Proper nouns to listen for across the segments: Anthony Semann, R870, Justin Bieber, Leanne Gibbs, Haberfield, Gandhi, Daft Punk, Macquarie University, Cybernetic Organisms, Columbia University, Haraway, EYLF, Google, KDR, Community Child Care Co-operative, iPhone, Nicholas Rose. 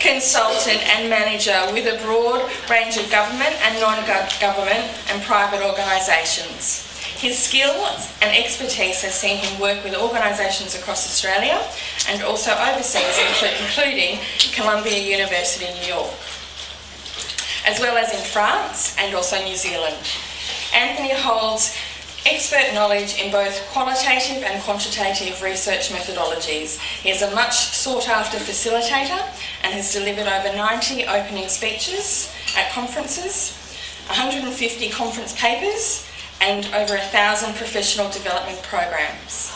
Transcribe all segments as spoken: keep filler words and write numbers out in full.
Consultant and manager with a broad range of government and non-government and private organisations. His skills and expertise has seen him work with organisations across Australia and also overseas, including Columbia University, New York, as well as in France and also New Zealand. Anthony holds expert knowledge in both qualitative and quantitative research methodologies. He is a much sought-after facilitator and has delivered over ninety opening speeches at conferences, one hundred and fifty conference papers and over one thousand professional development programs.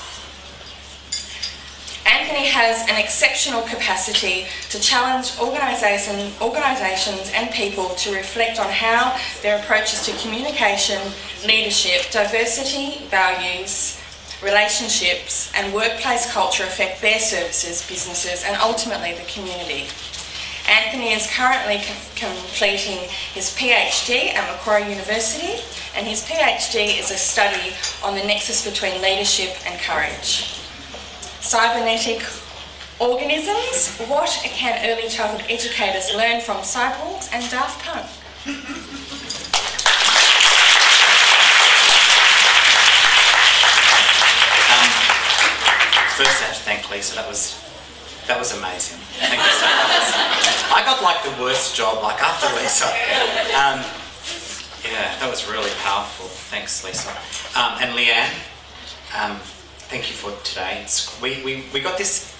Anthony has an exceptional capacity to challenge organisation, organisations and people to reflect on how their approaches to communication, leadership, diversity, values, relationships and workplace culture affect their services, businesses and ultimately the community. Anthony is currently com completing his PhD at Macquarie University, and his PhD is a study on the nexus between leadership and courage. Cybernetic Organisms, what can early childhood educators learn from cyborgs and Daft Punk? Um, first I have to thank Lisa, that was, that was amazing. Thank you so much. I got like the worst job like after Lisa. Um, yeah, that was really powerful. Thanks Lisa. Um, and Leanne. Um, Thank you for today. We, we, we got this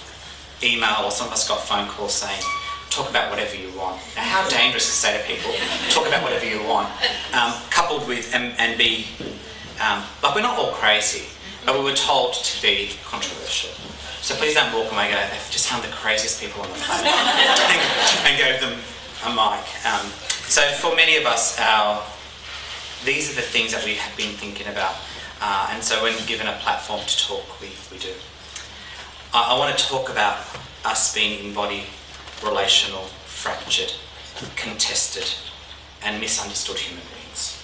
email, or some of us got phone calls saying, talk about whatever you want. Now, how dangerous to say to people, talk about whatever you want, um, coupled with, and, and be, um, like we're not all crazy, but we were told to be controversial. So please don't walk away and go, they've just found the craziest people on the planet, and, and gave them a mic. Um, so for many of us, our, these are the things that we have been thinking about. Uh, and so when given a platform to talk, we, we do. I, I want to talk about us being embodied, relational, fractured, contested and misunderstood human beings.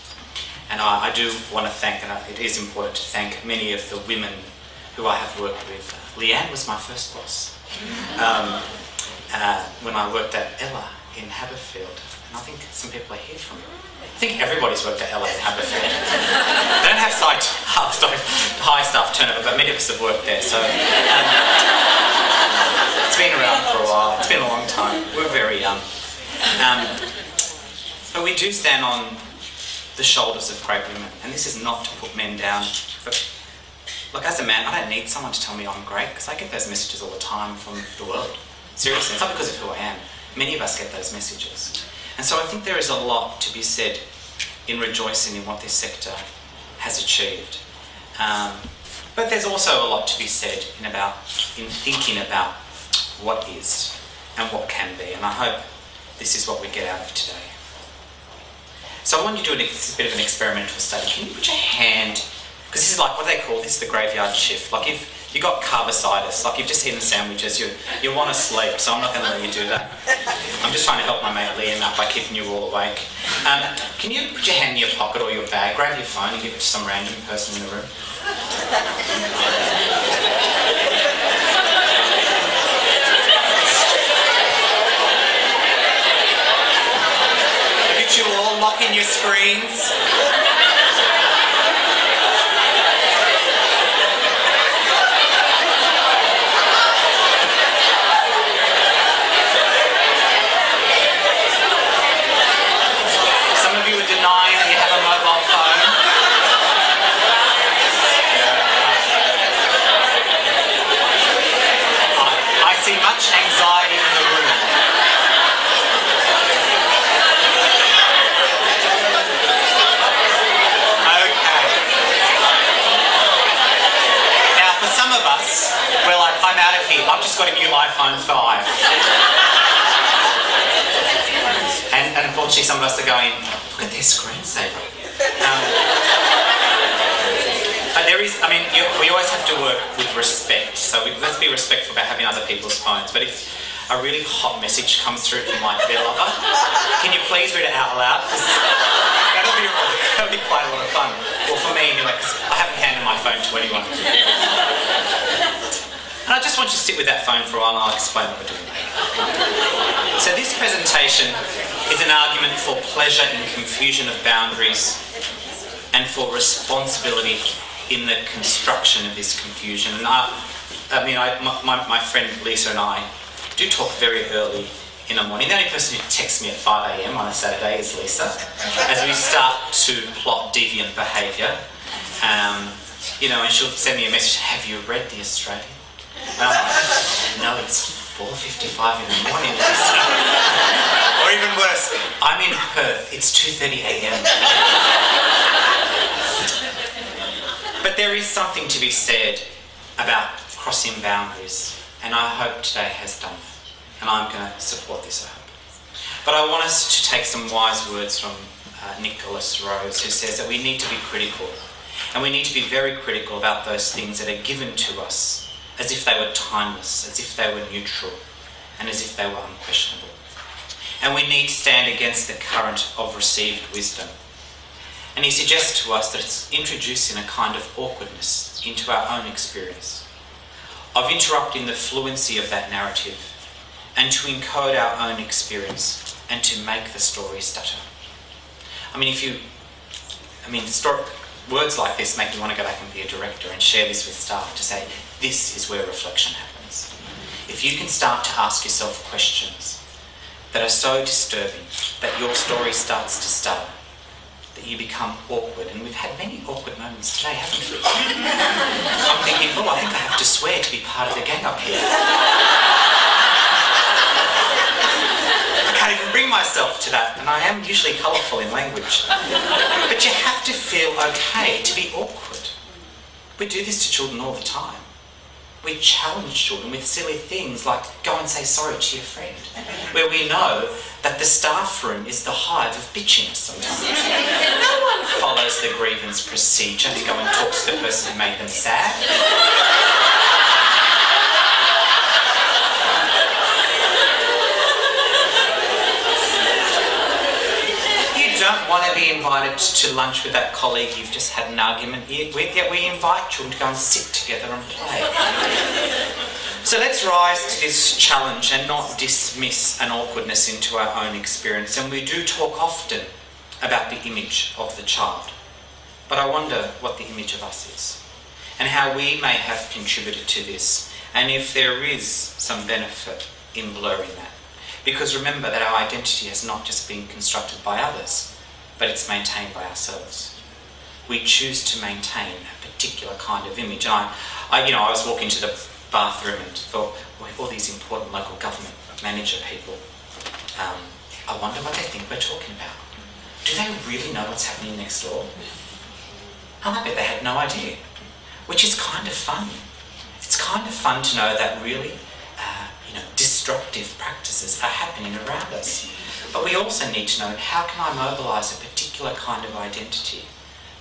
And I, I do want to thank, and I, it is important to thank many of the women who I have worked with. Leanne was my first boss um, uh, when I worked at Ella in Haberfield. And I think some people are here from me. I think everybody's worked at L A and Haberfield. They don't have side, half, high staff turnover, but many of us have worked there, so... Um, it's been around for a while. It's been a long time. We're very young. Um, but we do stand on the shoulders of great women, and this is not to put men down. But look, as a man, I don't need someone to tell me I'm great, because I get those messages all the time from the world. Seriously, it's not because of who I am. Many of us get those messages. And so I think there is a lot to be said in rejoicing in what this sector has achieved. Um, but there's also a lot to be said in, about, in thinking about what is and what can be. And I hope this is what we get out of today. So I want you to do a bit of an experimental study. Can you put your hand, because this is like, what do they call this, the graveyard shift. Like if you got carvicitis, like you've just eaten sandwiches, you you want to sleep, so I'm not going to let you do that. I'm just trying to help my mate Liam out by keeping you all awake. Um, can you put your hand in your pocket or your bag, grab your phone and give it to some random person in the room? Look at you all locking your screens. I've just got a new iPhone five. Obviously some of us are going, look at their screensaver. Um, but there is, I mean, you, we always have to work with respect, so we, let's be respectful about having other people's phones. But if a really hot message comes through from like their lover, can you please read it out loud? That'll be, that'll be quite a lot of fun. Well, for me, like, I haven't handed my phone to anyone. And I just want you to sit with that phone for a while and I'll explain what we're doing. So this presentation is an argument for pleasure in confusion of boundaries and for responsibility in the construction of this confusion. And I, I mean, I, my, my friend Lisa and I do talk very early in the morning. The only person who texts me at five A M on a Saturday is Lisa, as we start to plot deviant behaviour. Um, you know, and she'll send me a message, have you read The Australian? And I'm like, no, it's four fifty-five in the morning. Or even worse, I'm in Perth, it's two thirty A M But there is something to be said about crossing boundaries, and I hope today has done that. And I'm going to support this, I hope. But I want us to take some wise words from uh, Nicholas Rose, who says that we need to be critical, and we need to be very critical about those things that are given to us as if they were timeless, as if they were neutral, and as if they were unquestionable. And we need to stand against the current of received wisdom. And he suggests to us that it's introducing a kind of awkwardness into our own experience, of interrupting the fluency of that narrative, and to encode our own experience, and to make the story stutter. I mean, if you, I mean, story, words like this make you want to go back and be a director and share this with staff to say, this is where reflection happens. If you can start to ask yourself questions that are so disturbing that your story starts to stutter, that you become awkward, and we've had many awkward moments today, haven't we? I'm thinking, oh, I think I have to swear to be part of the gang up here. I can't even bring myself to that, and I am usually colourful in language. But you have to feel okay to be awkward. We do this to children all the time. We challenge children with silly things like, go and say sorry to your friend, where we know that the staff room is the hive of bitchiness sometimes. No one follows the grievance procedure to go and talk to the person who made them sad. You don't want to be invited to lunch with that colleague you've just had an argument with, yet we invite children to go and sit together and play. So let's rise to this challenge and not dismiss an awkwardness into our own experience. And we do talk often about the image of the child, but I wonder what the image of us is and how we may have contributed to this, and if there is some benefit in blurring that. Because remember that our identity has not just been constructed by others, but it's maintained by ourselves. We choose to maintain a particular kind of image. I, I, you know, I was walking to the bathroom and thought, we have all these important local government manager people. Um, I wonder what they think we're talking about. Do they really know what's happening next door? And I bet they had no idea, which is kind of fun. It's kind of fun to know that really, uh, you know, destructive practices are happening around us. But we also need to know, how can I mobilise a particular kind of identity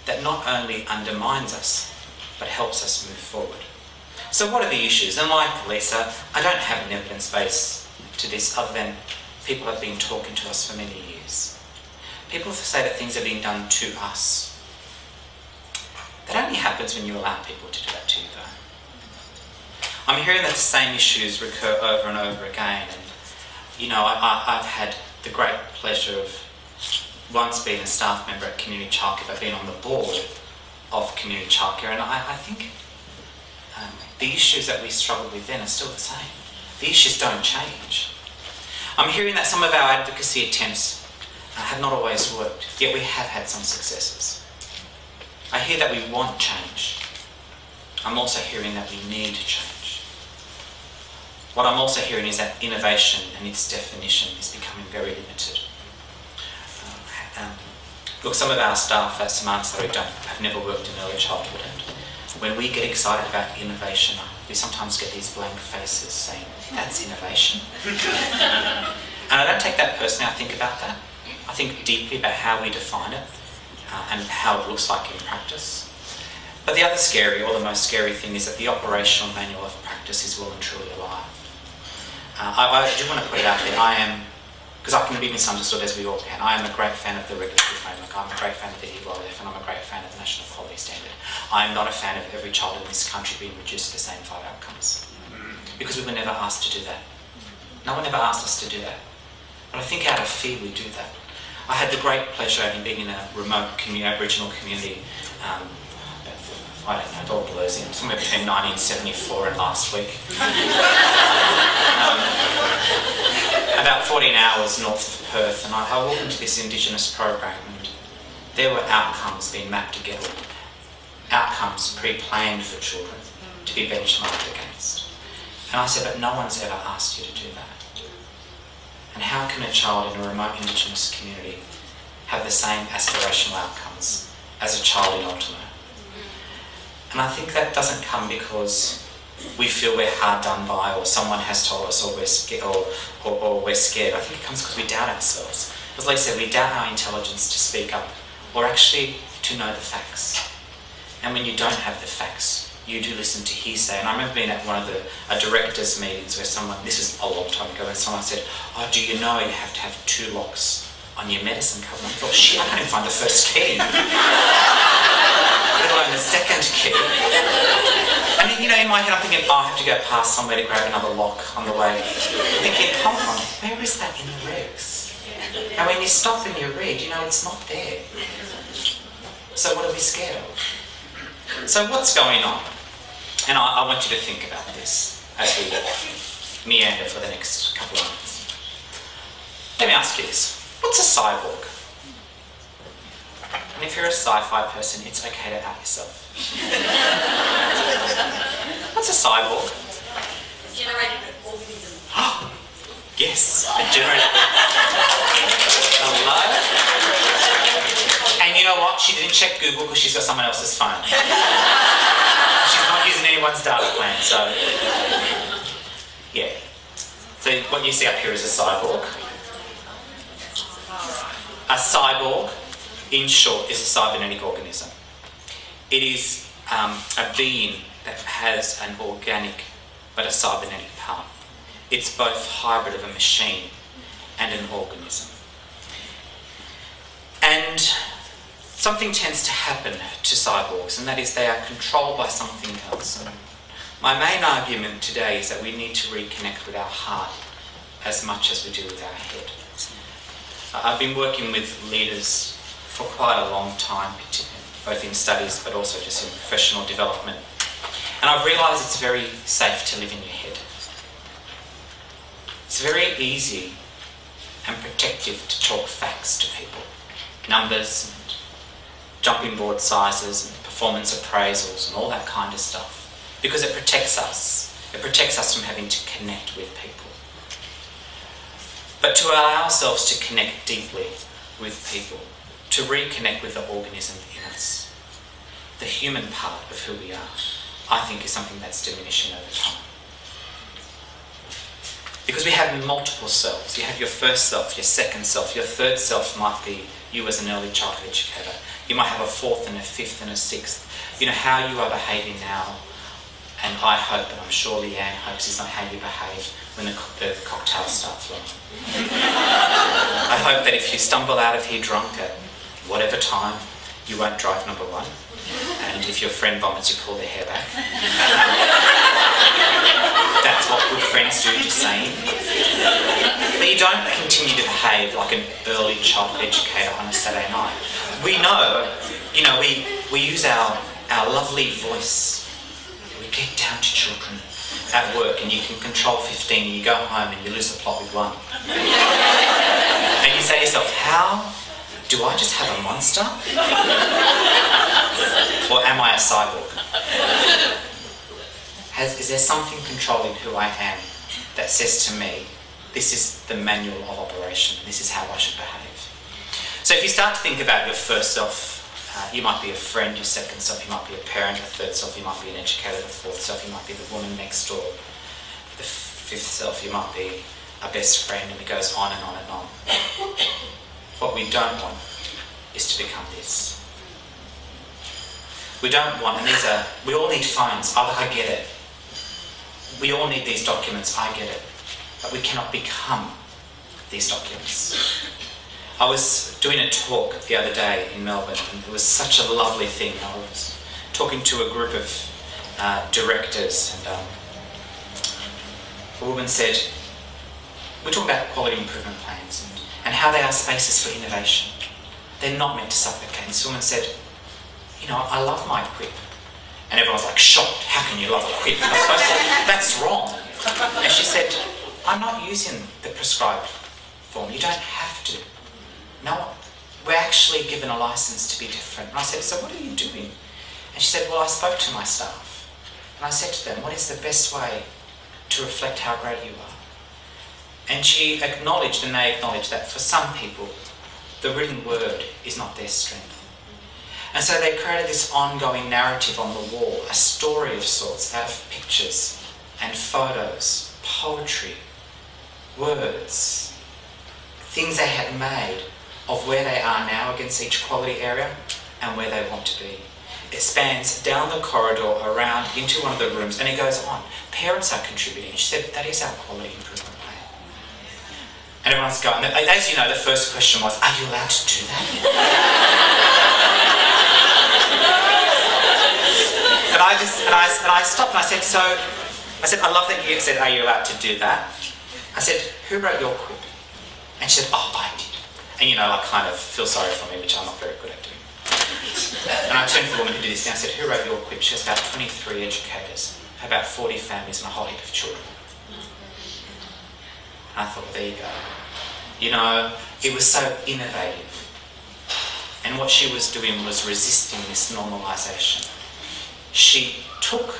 that not only undermines us, but helps us move forward? So what are the issues? And like Lisa, I don't have an evidence base to this other than people have been talking to us for many years. People say that things are being done to us. That only happens when you allow people to do that to you, though. I'm hearing that the same issues recur over and over again. And, you know, I, I, I've had the great pleasure of once being a staff member at Community Child Care, but being on the board of Community Child Care, and I, I think Um, the issues that we struggled with then are still the same. The issues don't change. I'm hearing that some of our advocacy attempts uh, have not always worked, yet we have had some successes. I hear that we want change. I'm also hearing that we need change. What I'm also hearing is that innovation and its definition is becoming very limited. Uh, um, look, some of our staff at Samantha don't have never worked in early childhood. When we get excited about innovation, we sometimes get these blank faces saying, that's innovation. And I don't take that personally, I think about that. I think deeply about how we define it uh, and how it looks like in practice. But the other scary, or the most scary thing, is that the operational manual of practice is well and truly alive. Uh, I, I do want to put it out there, I am, because I can be misunderstood as we all can, I am a great fan of the regulatory framework, I'm a great fan of the E Y L F, and I'm a great fan of the National Quality Standard. I am not a fan of every child in this country being reduced to the same five outcomes, because we were never asked to do that. No one ever asked us to do that. But I think out of fear we do that. I had the great pleasure in being in a remote community, Aboriginal community, um, I don't know, it all blurs in, somewhere between nineteen seventy-four and last week. um, about fourteen hours north of Perth, and I, I walked into this Indigenous program, and there were outcomes being mapped together, outcomes pre-planned for children to be benchmarked against. And I said, but no one's ever asked you to do that. And how can a child in a remote Indigenous community have the same aspirational outcomes as a child in Ultimo? And I think that doesn't come because we feel we're hard done by, or someone has told us, or we're, sca or, or, or we're scared. I think it comes because we doubt ourselves. As Lee said, we doubt our intelligence to speak up, or actually to know the facts. And when you don't have the facts, you do listen to hearsay. And I remember being at one of the a directors' meetings where someone, this is a long time ago, and someone said, oh, do you know you have to have two locks on your medicine cupboard? And I thought, shit, I can't even find the first key. Let alone the second key. I mean, you know, in my head I'm thinking, oh, I have to go past somewhere to grab another lock on the way. I'm thinking, come on, where is that in the regs? And when you stop and you read, you know, it's not there. So what are we scared of? So what's going on? And I, I want you to think about this as we walk, meander for the next couple of minutes. Let me ask you this. What's a cyborg? And if you're a sci-fi person, it's okay to out yourself. What's a cyborg? A generated organism. Oh, yes, a generated organism. Hello? And you know what? She didn't check Google because she's got someone else's phone. She's not using anyone's data plan, so... Yeah. So what you see up here is a cyborg. A cyborg, in short, is a cybernetic organism. It is um, a being that has an organic but a cybernetic part. It's both hybrid of a machine and an organism. And something tends to happen to cyborgs, and that is they are controlled by something else. My main argument today is that we need to reconnect with our heart as much as we do with our head. I've been working with leaders for quite a long time, both in studies but also just in professional development. And I've realised it's very safe to live in your head. It's very easy and protective to talk facts to people. Numbers, and jumping board sizes, and performance appraisals and all that kind of stuff. Because it protects us. It protects us from having to connect with people. But to allow ourselves to connect deeply with people, to reconnect with the organism in us, the human part of who we are, I think is something that's diminishing over time. Because we have multiple selves. You have your first self, your second self, your third self might be you as an early childhood educator. You might have a fourth and a fifth and a sixth. You know, how you are behaving now, and I hope, and I'm sure Leanne hopes, is not how you behave when the, co the cocktail starts flowing. I hope that if you stumble out of here drunk at whatever time, you won't drive number one. And if your friend vomits, you pull their hair back. That's what good friends do, just saying. But you don't continue to behave like an early childhood educator on a Saturday night. We know, you know, we, we use our, our lovely voice. We get down to children at work, and you can control fifteen, and you go home, and you lose the plot with one. And you say to yourself, how do I just have a monster? Or am I a cyborg? Has, is there something controlling who I am that says to me, this is the manual of operation, this is how I should behave? So if you start to think about your first self, uh, you might be a friend, your second self, you might be a parent, your third self, you might be an educator, the fourth self, you might be the woman next door, the fifth self, you might be a best friend, and it goes on and on and on. What we don't want is to become this. We don't want, and these are, we all need phones, I, I get it. We all need these documents, I get it. But we cannot become these documents. I was doing a talk the other day in Melbourne, and it was such a lovely thing. I was talking to a group of uh, directors, and um, a woman said, we're talking about quality improvement plans and, and how they are spaces for innovation. They're not meant to suffocate. This woman said, you know, I love my quip. And everyone was like, shocked, how can you love a quip? And I was supposed to, that's wrong. And she said, I'm not using the prescribed form. You don't have to. No, we're actually given a license to be different. And I said, so what are you doing? And she said, well, I spoke to my staff. And I said to them, what is the best way to reflect how great you are? And she acknowledged, and they acknowledged that for some people, the written word is not their strength. And so they created this ongoing narrative on the wall, a story of sorts, out of pictures and photos, poetry, words, things they had made of where they are now against each quality area and where they want to be. It spans down the corridor, around, into one of the rooms, and it goes on. Parents are contributing. She said, that is our quality improvement plan. And everyone's going, as you know, the first question was, are you allowed to do that? And I just, and I, and I stopped and I said, so, I said, I love that you said, are you allowed to do that? I said, who wrote your quip? And she said, oh, I did. And you know, I kind of feel sorry for me, which I'm not very good at doing. And I turned to the woman who did this and I said, who wrote your quip? She has about twenty-three educators, about forty families and a whole heap of children. And I thought, well, there you go. You know, it was so innovative. And what she was doing was resisting this normalisation. She took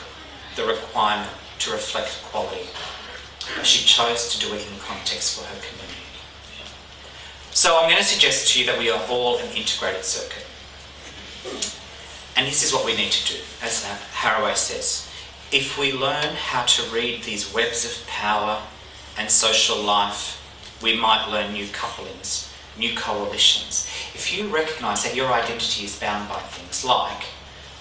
the requirement to reflect quality, but she chose to do it in context for her community. So I'm going to suggest to you that we are all an integrated circuit. And this is what we need to do, as Haraway says. If we learn how to read these webs of power and social life, we might learn new couplings, new coalitions. If you recognise that your identity is bound by things like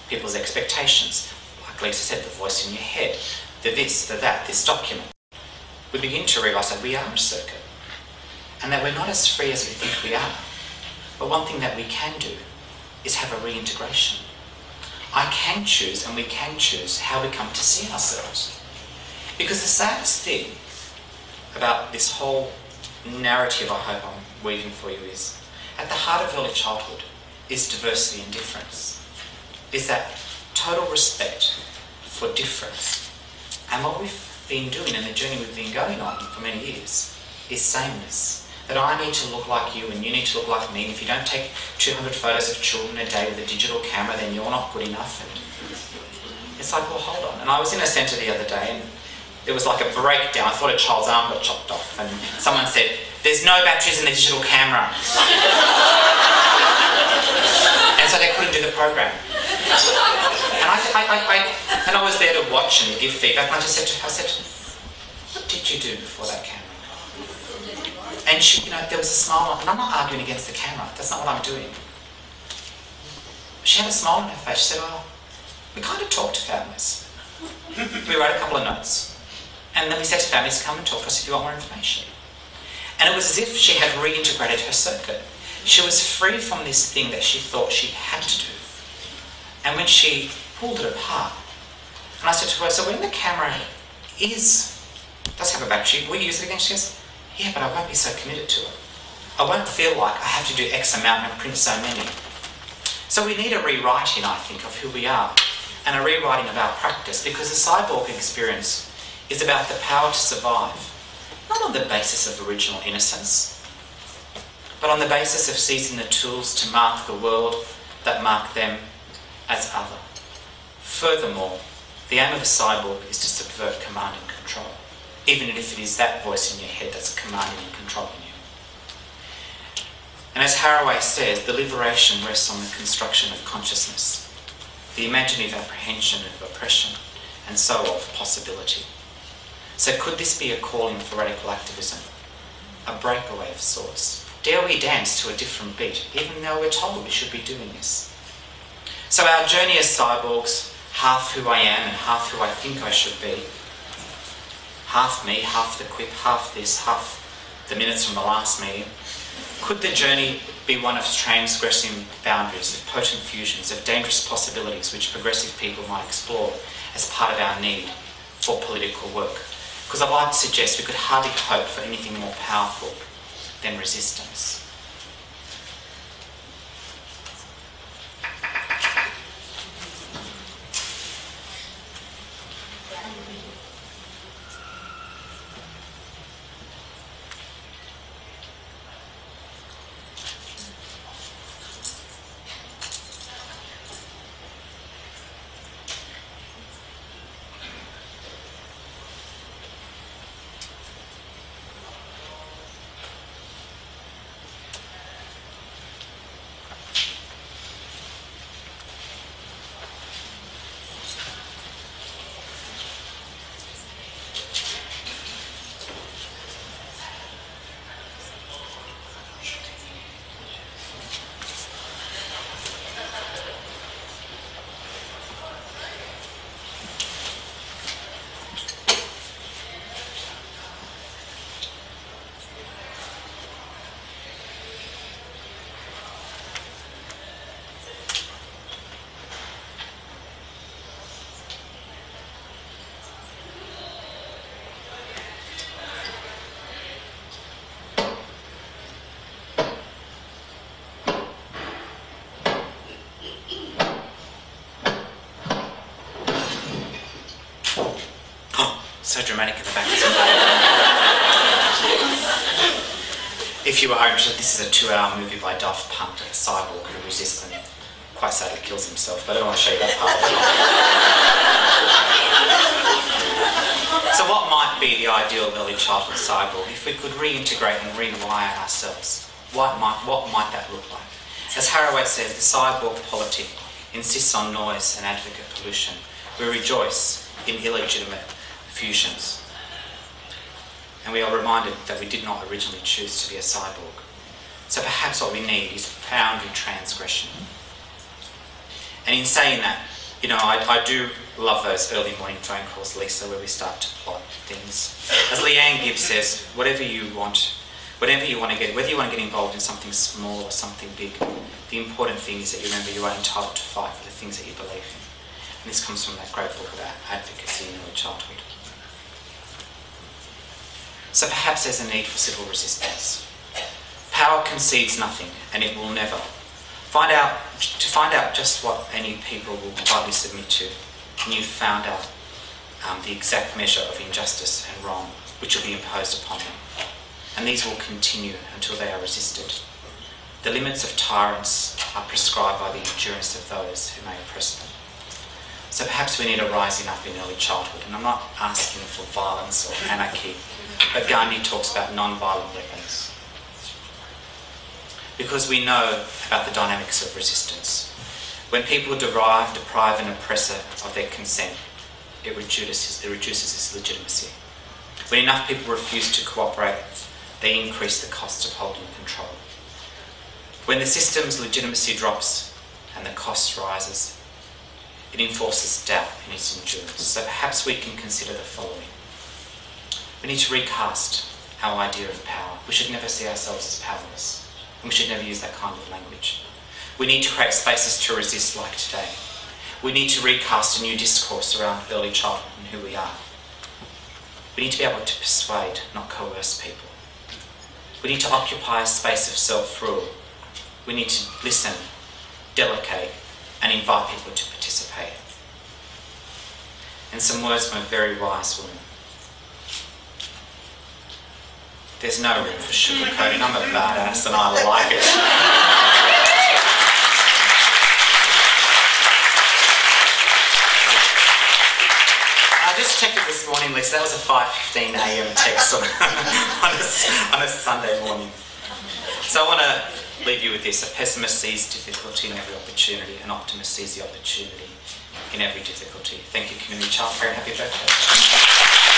people's expectations, like Lisa said, the voice in your head, the this, the that, this document, we begin to realise that we are a circuit and that we're not as free as we think we are. But one thing that we can do is have a reintegration. I can choose, and we can choose, how we come to see ourselves. Because the saddest thing about this whole narrative I hope I'm weaving for you is, at the heart of early childhood is diversity and difference, is that total respect for difference. And what we've been doing and the journey we've been going on for many years is sameness, that I need to look like you and you need to look like me, and if you don't take two hundred photos of children a day with a digital camera, then you're not good enough. And it's like, well, hold on. And I was in a centre the other day and it was like a breakdown. I thought a child's arm got chopped off and someone said, there's no batteries in the digital camera. And so they couldn't do the program. And I, I, I, I, and I was there to watch and give feedback, and I just said to her, I said, what did you do before that camera? And she, you know, there was a smile on, and I'm not arguing against the camera, that's not what I'm doing. She had a smile on her face. She said, oh, we kind of talked to families. We wrote a couple of notes. And then we said to families, come and talk to us if you want more information. And it was as if she had reintegrated her circuit. She was free from this thing that she thought she had to do. And when she pulled it apart, and I said to her, so when the camera is, does have a battery, will you use it again? She goes, yeah, but I won't be so committed to it. I won't feel like I have to do X amount and print so many. So we need a rewriting, I think, of who we are, and a rewriting of our practice, because the cyborg experience is about the power to survive, not on the basis of original innocence, but on the basis of seizing the tools to mark the world that mark them as other. Furthermore, the aim of a cyborg is to subvert command and control, even if it is that voice in your head that's commanding and controlling you. And as Haraway says, the liberation rests on the construction of consciousness, the imaginative apprehension of oppression, and so of possibility. So could this be a calling for radical activism, a breakaway of sorts, Dare we dance to a different beat, even though we're told we should be doing this? So our journey as cyborgs, half who I am and half who I think I should be, half me, half the quip, half this, half the minutes from the last meeting, could the journey be one of transgressing boundaries, of potent fusions, of dangerous possibilities which progressive people might explore as part of our need for political work? Because I'd like to suggest we could hardly hope for anything more powerful than resistance. So dramatic at the back. If you are interested, this is a two-hour movie by Daft Punk, a cyborg who resists and quite sadly kills himself, but I don't want to show you that part of it. So what might be the ideal early childhood cyborg if we could reintegrate and rewire ourselves? What might, what might that look like? As Haraway says, the cyborg politic insists on noise and advocate pollution. We rejoice in illegitimate fusions. And we are reminded that we did not originally choose to be a cyborg. So perhaps what we need is boundary transgression. And in saying that, you know, I, I do love those early morning phone calls, Lisa, where we start to plot things. As Leanne Gibbs says, whatever you want, whatever you want to get, whether you want to get involved in something small or something big, the important thing is that you remember you are entitled to fight for the things that you believe in. And this comes from that great book about advocacy in early childhood. So perhaps there's a need for civil resistance. Power concedes nothing, and it will never. Find out, to find out just what any people will gladly submit to, and you've found out um, the exact measure of injustice and wrong which will be imposed upon them. And these will continue until they are resisted. The limits of tyrants are prescribed by the endurance of those who may oppress them. So perhaps we need a rising up in early childhood, and I'm not asking for violence or anarchy, but Gandhi talks about non-violent weapons. Because we know about the dynamics of resistance. When people derive, deprive an oppressor of their consent, it reduces, it reduces its legitimacy. When enough people refuse to cooperate, they increase the cost of holding control. When the system's legitimacy drops and the cost rises, it enforces doubt in its endurance. So perhaps we can consider the following. We need to recast our idea of power. We should never see ourselves as powerless, and we should never use that kind of language. We need to create spaces to resist like today. We need to recast a new discourse around early childhood and who we are. We need to be able to persuade, not coerce people. We need to occupy a space of self-rule. We need to listen, delegate, and invite people to participate. And some words from a very wise woman. There's no room for sugarcoating. I'm a badass and I like it. I just checked it this morning, Lisa. That was a five fifteen a m text on, on, a, on a Sunday morning. So I want to leave you with this. A pessimist sees difficulty in every opportunity, an optimist sees the opportunity in every difficulty. Thank you, Community Child Care, and happy birthday.